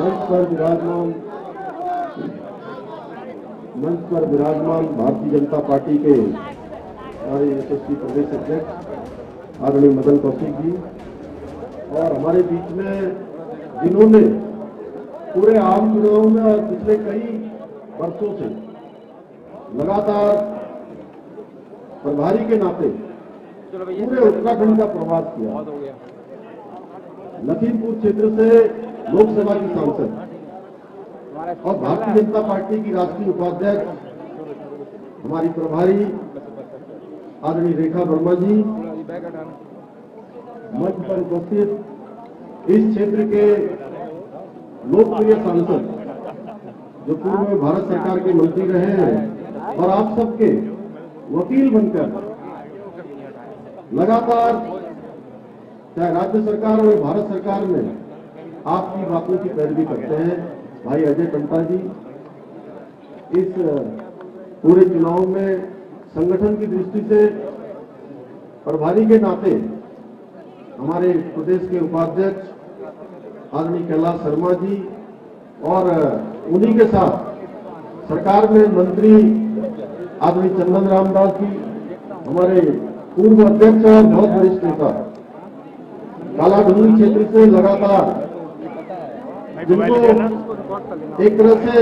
मंच पर विराजमान भारतीय जनता पार्टी के हमारे यशस्वी प्रदेश अध्यक्ष आदरणीय मदन कौशिक जी और हमारे बीच में जिन्होंने पूरे आम चुनाव में और पिछले कई वर्षों से लगातार प्रभारी के नाते पूरे उत्तराखंड का प्रवास किया, लखीमपुर क्षेत्र से लोकसभा की सांसद और भारतीय जनता पार्टी की राष्ट्रीय उपाध्यक्ष हमारी प्रभारी आदरणीय रेखा वर्मा जी, मंच पर उपस्थित इस क्षेत्र के लोकप्रिय सांसद जो पूर्व में भारत सरकार के मंत्री रहे हैं और आप सबके वकील बनकर लगातार चाहे राज्य सरकार और भारत सरकार में आपकी बातों की पैरवी करते हैं, भाई अजय टंटा जी इस पूरे चुनाव में संगठन की दृष्टि से प्रभारी के नाते हमारे प्रदेश के उपाध्यक्ष आदरणीय कैलाश शर्मा जी और उन्हीं के साथ सरकार में मंत्री आदरणीय चंदन रामदास जी, हमारे पूर्व अध्यक्ष और बहुत वरिष्ठ नेता, कालाधुनी क्षेत्र से लगातार जिनको एक तरह से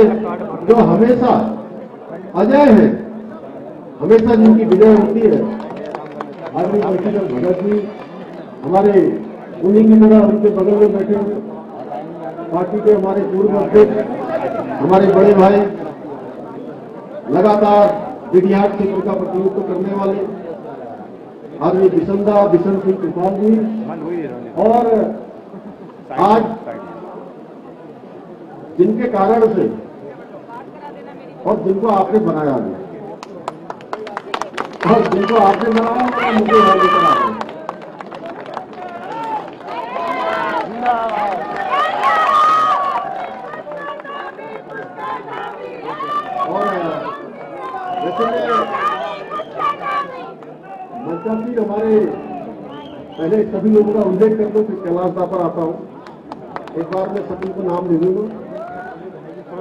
जो हमेशा अजय है, हमेशा जिनकी विजय होती है आदरणीय अजय भगत जी, हमारे उन्हीं की तरह उनके बगल में बैठे पार्टी के हमारे पूर्व अध्यक्ष हमारे बड़े भाई लगातार विधियाट क्षेत्र का प्रतिनिधित्व करने वाले आदमी बिशन सिंह चुफाल जी और आज जिनके कारण से और जिनको आपने बनाया गया और जिनको आपने बनाया मुझे हमारे पहले सभी लोगों का उल्लेख कर दो, फिर कैलाश दा पर आता हूँ। एक बार मैं सभी को नाम ले दूंगा।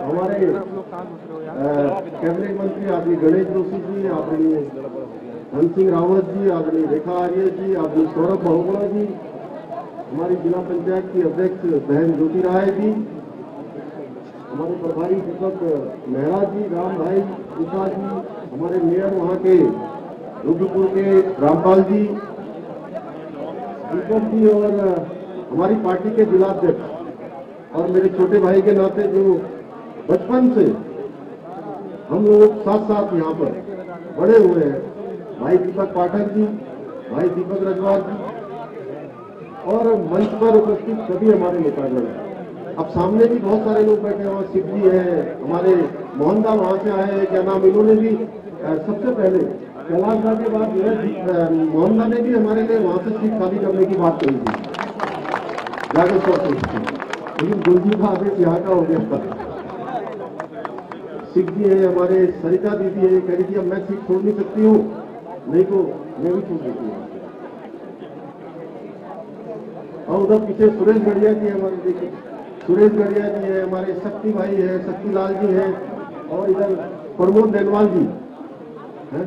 हमारे कैबिनेट मंत्री आदरणीय गणेश जोशी जी, आदरणीय धन सिंह रावत जी, आदरणीय रेखा आर्य जी, आदरणीय सौरभ बहुगुणा जी, हमारी जिला पंचायत की अध्यक्ष बहन ज्योति राय जी, हमारे प्रभारी दीपक मेहरा जी, राम भाई उषा जी, हमारे मेयर वहाँ के रुद्रपुर के रामपाल जी, दीपक जी और हमारी पार्टी के जिलाध्यक्ष और मेरे छोटे भाई के नाते जो बचपन से हम लोग साथ साथ यहाँ पर बड़े हुए हैं, भाई दीपक पाठक जी, भाई दीपक रजवाज जी और मंच पर उपस्थित सभी हमारे नेता गण। अब सामने भी बहुत सारे लोग बैठे हैं, शिव जी है हमारे, मोहनदा वहाँ से आए हैं, क्या नाम, इन्होंने भी सबसे पहले कैलाश दा के बाद मोहनदा ने भी हमारे लिए वहाँ से सीट खाली करने की बात कही थी, जाकर सोचते लेकिन गुलजी का आदेश यहाँ का हो गया। शिव जी है हमारे, सरिता दीदी है, कह रही थी अब मैं सीट छोड़ नहीं सकती हूँ, नहीं तो मैं भी छोड़ देती हूँ। और उधर पीछे सुरेश गढ़िया जी हमारे, देखिए सुरेश गढ़िया जी है हमारे, शक्ति भाई है, शक्ति लाल जी है और इधर प्रमोद नेहनवाल जी है,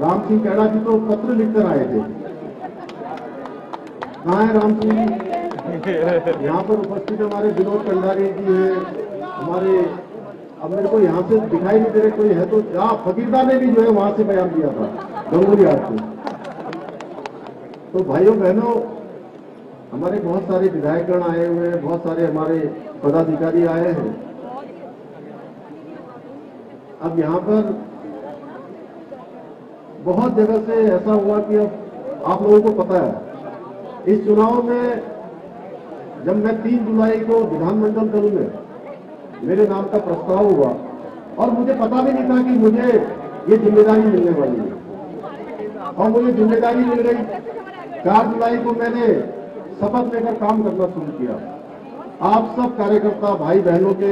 राम सिंह कैडा जी तो पत्र लिखकर आए थे, कहाँ है राम सिंह जी? यहाँ पर उपस्थित हमारे विनोद कंडारी जी है हमारे, अब मेरे को यहाँ से दिखाई नहीं दे रहे कोई है तो जहाँ फकीरदा ने भी जो है वहां से बयान दिया था गंगोली आरती। तो भाइयों बहनों, हमारे बहुत सारे विधायकगण आए हुए हैं, बहुत सारे हमारे पदाधिकारी आए हैं। अब यहाँ पर बहुत जगह से ऐसा हुआ कि अब आप लोगों को पता है इस चुनाव में जब मैं 3 जुलाई को विधानमंडल दल में मेरे नाम का प्रस्ताव हुआ और मुझे पता भी नहीं था कि मुझे ये जिम्मेदारी मिलने वाली है और मुझे जिम्मेदारी मिल गई। 4 जुलाई को मैंने शपथ लेकर काम करना शुरू किया, आप सब कार्यकर्ता भाई बहनों के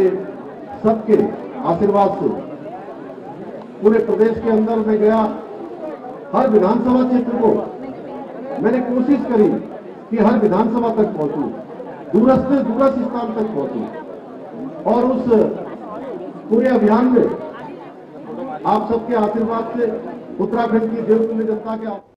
सबके आशीर्वाद से पूरे प्रदेश के अंदर में गया, हर विधानसभा क्षेत्र को मैंने कोशिश करी कि हर विधानसभा तक पहुंचूं, दूरस्थ से दूरस्थ स्थान तक पहुंचे और उस पूरे अभियान में आप सबके आशीर्वाद से उत्तराखंड की देवभूमि जनता के